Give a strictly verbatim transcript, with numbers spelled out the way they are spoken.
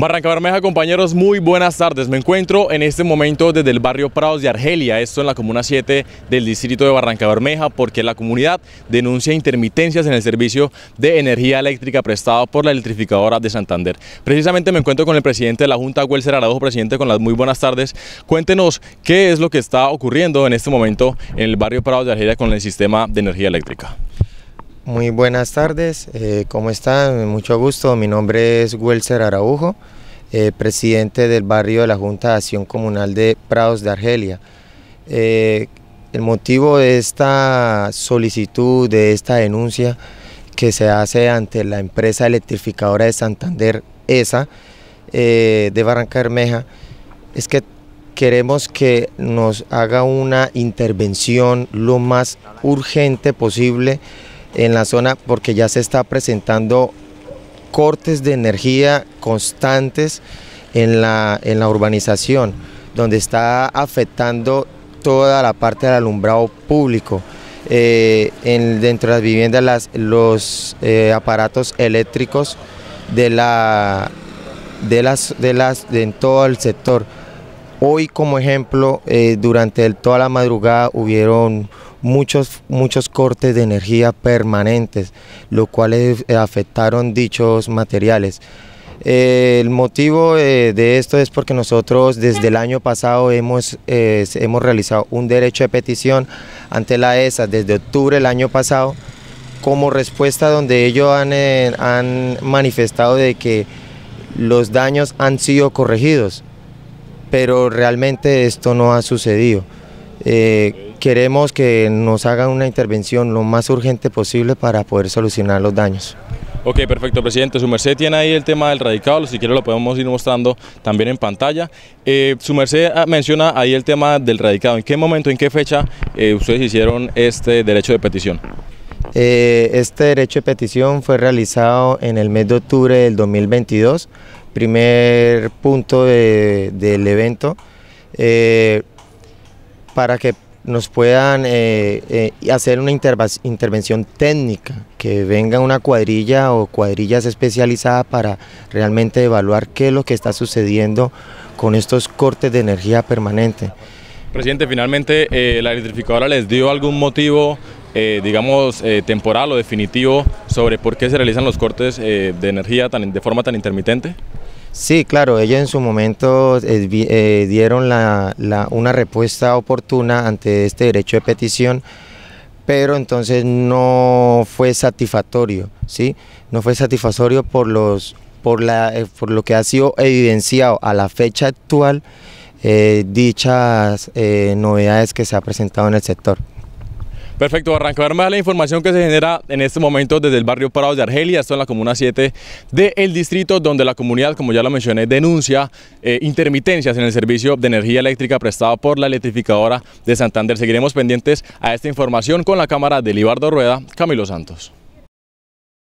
Barranca Bermeja, compañeros, muy buenas tardes. Me encuentro en este momento desde el barrio Prados de Argelia, esto en la comuna siete del distrito de Barranca Bermeja, porque la comunidad denuncia intermitencias en el servicio de energía eléctrica prestado por la electrificadora de Santander. Precisamente me encuentro con el presidente de la Junta, Welser Araujo. Presidente, con las muy buenas tardes. Cuéntenos qué es lo que está ocurriendo en este momento en el barrio Prados de Argelia con el sistema de energía eléctrica. Muy buenas tardes, eh, ¿cómo están? Mucho gusto, mi nombre es Welser Araujo, eh, presidente del barrio de la Junta de Acción Comunal de Prados de Argelia. Eh, el motivo de esta solicitud, de esta denuncia que se hace ante la empresa electrificadora de Santander, E S A, eh, de Barranca Bermeja, es que queremos que nos haga una intervención lo más urgente posible en la zona, porque ya se está presentando cortes de energía constantes en la, en la urbanización, donde está afectando toda la parte del alumbrado público. Eh, en, dentro de las viviendas las, los eh, aparatos eléctricos de, la, de, las, de, las, de en todo el sector. Hoy, como ejemplo, eh, durante el, toda la madrugada hubieron muchos, muchos cortes de energía permanentes, los cuales eh, afectaron dichos materiales. Eh, el motivo eh, de esto es porque nosotros desde el año pasado hemos, eh, hemos realizado un derecho de petición ante la E S A desde octubre del año pasado, como respuesta donde ellos han, eh, han manifestado de que los daños han sido corregidos, pero realmente esto no ha sucedido. Eh, queremos que nos hagan una intervención lo más urgente posible para poder solucionar los daños. Ok, perfecto, presidente. Su merced tiene ahí el tema del radicado, si quiere lo podemos ir mostrando también en pantalla. Eh, su merced menciona ahí el tema del radicado. ¿En qué momento, en qué fecha eh, ustedes hicieron este derecho de petición? Eh, este derecho de petición fue realizado en el mes de octubre del dos mil veintidós, primer punto de, del evento, eh, para que nos puedan eh, eh, hacer una intervención técnica, que venga una cuadrilla o cuadrillas especializadas para realmente evaluar qué es lo que está sucediendo con estos cortes de energía permanente. Presidente, finalmente eh, la electrificadora les dio algún motivo, Eh, digamos, eh, temporal o definitivo sobre por qué se realizan los cortes eh, de energía tan, de forma tan intermitente? Sí, claro, ellos en su momento eh, eh, dieron la, la, una respuesta oportuna ante este derecho de petición, pero entonces no fue satisfactorio, ¿sí? No fue satisfactorio por, los, por, la, eh, por lo que ha sido evidenciado a la fecha actual, eh, dichas eh, novedades que se han presentado en el sector. Perfecto, Barranca Bermeja, la información que se genera en este momento desde el barrio Prados de Argelia, esto en la comuna siete del distrito, donde la comunidad, como ya lo mencioné, denuncia eh, intermitencias en el servicio de energía eléctrica prestado por la electrificadora de Santander. Seguiremos pendientes a esta información con la cámara de Libardo Rueda, Camilo Santos.